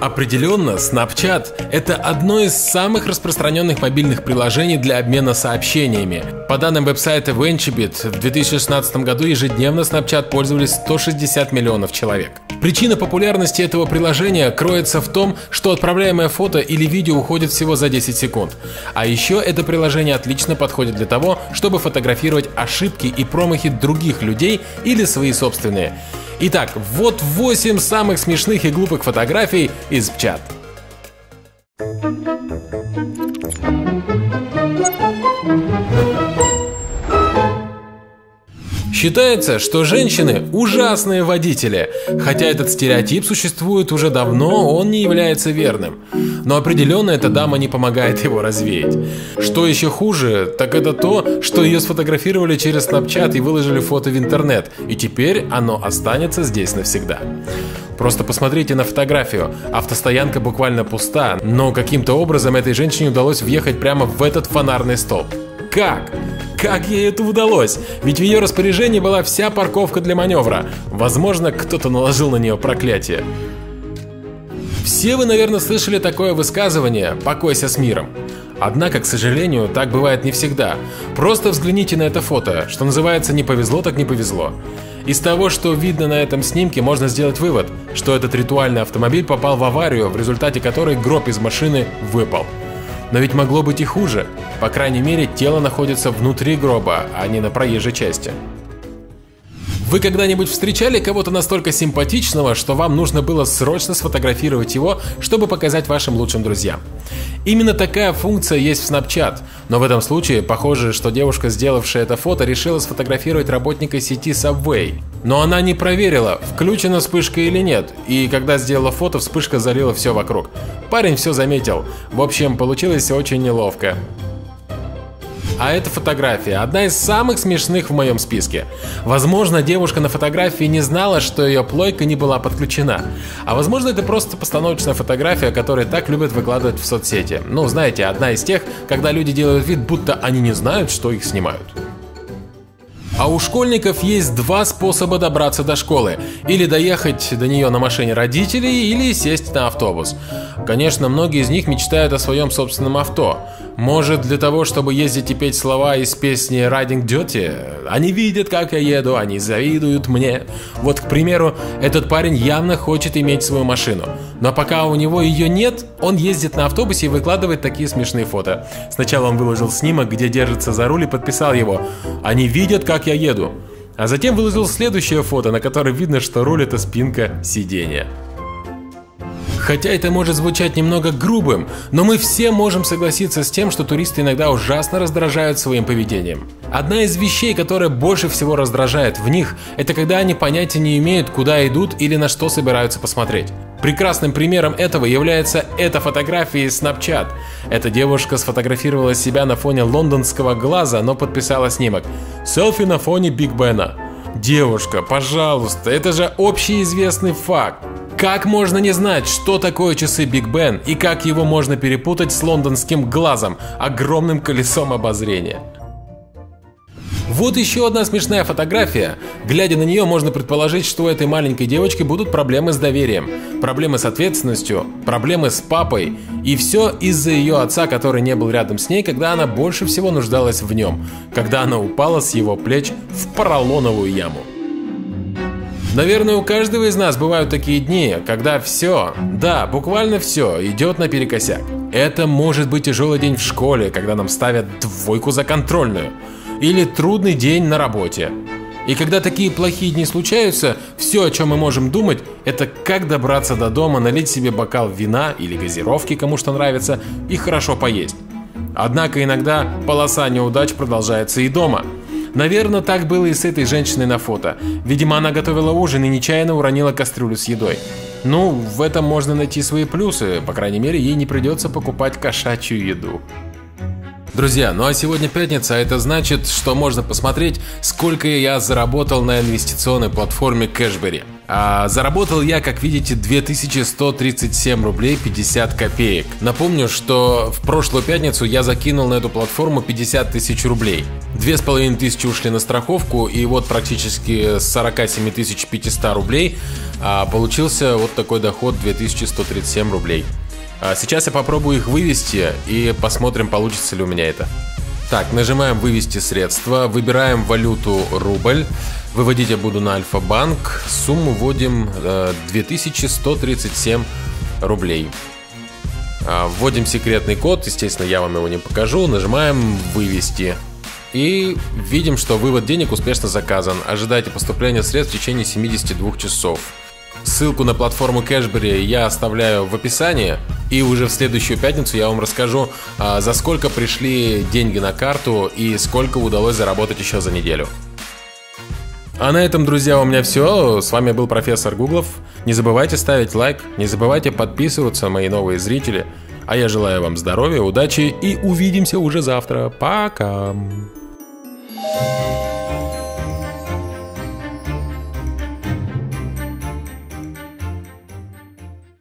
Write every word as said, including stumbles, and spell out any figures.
Определенно, Snapchat – это одно из самых распространенных мобильных приложений для обмена сообщениями. По данным веб-сайта VentureBeat, в две тысячи шестнадцатом году ежедневно Snapchat пользовались сто шестьдесят миллионов человек. Причина популярности этого приложения кроется в том, что отправляемое фото или видео уходит всего за десять секунд. А еще это приложение отлично подходит для того, чтобы фотографировать ошибки и промахи других людей или свои собственные. Итак, вот восемь самых смешных и глупых фотографий из чат. Считается, что женщины – ужасные водители. Хотя этот стереотип существует уже давно, он не является верным. Но определенно эта дама не помогает его развеять. Что еще хуже, так это то, что ее сфотографировали через Snapchat и выложили фото в интернет. И теперь оно останется здесь навсегда. Просто посмотрите на фотографию. Автостоянка буквально пуста, но каким-то образом этой женщине удалось въехать прямо в этот фонарный столб. Как? Как ей это удалось? Ведь в ее распоряжении была вся парковка для маневра. Возможно, кто-то наложил на нее проклятие. Все вы, наверное, слышали такое высказывание «покойся с миром». Однако, к сожалению, так бывает не всегда. Просто взгляните на это фото, что называется «не повезло, так не повезло». Из того, что видно на этом снимке, можно сделать вывод, что этот ритуальный автомобиль попал в аварию, в результате которой гроб из машины выпал. Но ведь могло быть и хуже. По крайней мере, тело находится внутри гроба, а не на проезжей части. Вы когда-нибудь встречали кого-то настолько симпатичного, что вам нужно было срочно сфотографировать его, чтобы показать вашим лучшим друзьям? Именно такая функция есть в Snapchat, но в этом случае похоже, что девушка, сделавшая это фото, решила сфотографировать работника сети Subway. Но она не проверила, включена вспышка или нет, и когда сделала фото, вспышка залила все вокруг. Парень все заметил. В общем, получилось очень неловко. А эта фотография – одна из самых смешных в моем списке. Возможно, девушка на фотографии не знала, что ее плойка не была подключена. А возможно, это просто постановочная фотография, которую так любят выкладывать в соцсети. Ну, знаете, одна из тех, когда люди делают вид, будто они не знают, что их снимают. А у школьников есть два способа добраться до школы. Или доехать до нее на машине родителей, или сесть на автобус. Конечно, многие из них мечтают о своем собственном авто. Может, для того, чтобы ездить и петь слова из песни «Riding Dirty»? Они видят, как я еду, они завидуют мне. Вот, к примеру, этот парень явно хочет иметь свою машину. Но пока у него ее нет, он ездит на автобусе и выкладывает такие смешные фото. Сначала он выложил снимок, где держится за руль, и подписал его «Они видят, как я еду». А затем выложил следующее фото, на котором видно, что руль – это спинка сиденья. Хотя это может звучать немного грубым, но мы все можем согласиться с тем, что туристы иногда ужасно раздражают своим поведением. Одна из вещей, которая больше всего раздражает в них, это когда они понятия не имеют, куда идут или на что собираются посмотреть. Прекрасным примером этого является эта фотография из Snapchat. Эта девушка сфотографировала себя на фоне лондонского глаза, но подписала снимок «Селфи на фоне Биг Бена». Девушка, пожалуйста, это же общеизвестный факт. Как можно не знать, что такое часы Биг Бен и как его можно перепутать с лондонским глазом, огромным колесом обозрения? Вот еще одна смешная фотография. Глядя на нее, можно предположить, что у этой маленькой девочки будут проблемы с доверием, проблемы с ответственностью, проблемы с папой. И все из-за ее отца, который не был рядом с ней, когда она больше всего нуждалась в нем, когда она упала с его плеч в поролоновую яму. Наверное, у каждого из нас бывают такие дни, когда все, да, буквально все, идет наперекосяк. Это может быть тяжелый день в школе, когда нам ставят двойку за контрольную. Или трудный день на работе. И когда такие плохие дни случаются, все, о чем мы можем думать, это как добраться до дома, налить себе бокал вина или газировки, кому что нравится, и хорошо поесть. Однако иногда полоса неудач продолжается и дома. Наверное, так было и с этой женщиной на фото. Видимо, она готовила ужин и нечаянно уронила кастрюлю с едой. Ну, в этом можно найти свои плюсы, по крайней мере, ей не придется покупать кошачью еду. Друзья, ну а сегодня пятница, а это значит, что можно посмотреть, сколько я заработал на инвестиционной платформе Cashberry. А заработал я, как видите, две тысячи сто тридцать семь рублей пятьдесят копеек. Напомню, что в прошлую пятницу я закинул на эту платформу пятьдесят тысяч рублей. две с половиной тысячи ушли на страховку, и вот практически с сорока семи тысяч пятисот рублей а, получился вот такой доход две тысячи сто тридцать семь рублей. А сейчас я попробую их вывести и посмотрим, получится ли у меня это. Так, нажимаем «Вывести средства», выбираем валюту рубль, выводить я буду на Альфа-банк, сумму вводим э, две тысячи сто тридцать семь рублей. Э, вводим секретный код, естественно, я вам его не покажу, нажимаем «Вывести». И видим, что вывод денег успешно заказан. Ожидайте поступления средств в течение семидесяти двух часов. Ссылку на платформу Cashberry я оставляю в описании. И уже в следующую пятницу я вам расскажу, за сколько пришли деньги на карту и сколько удалось заработать еще за неделю. А на этом, друзья, у меня все. С вами был профессор Гуглов. Не забывайте ставить лайк, не забывайте подписываться, мои новые зрители. А я желаю вам здоровья, удачи и увидимся уже завтра. Пока!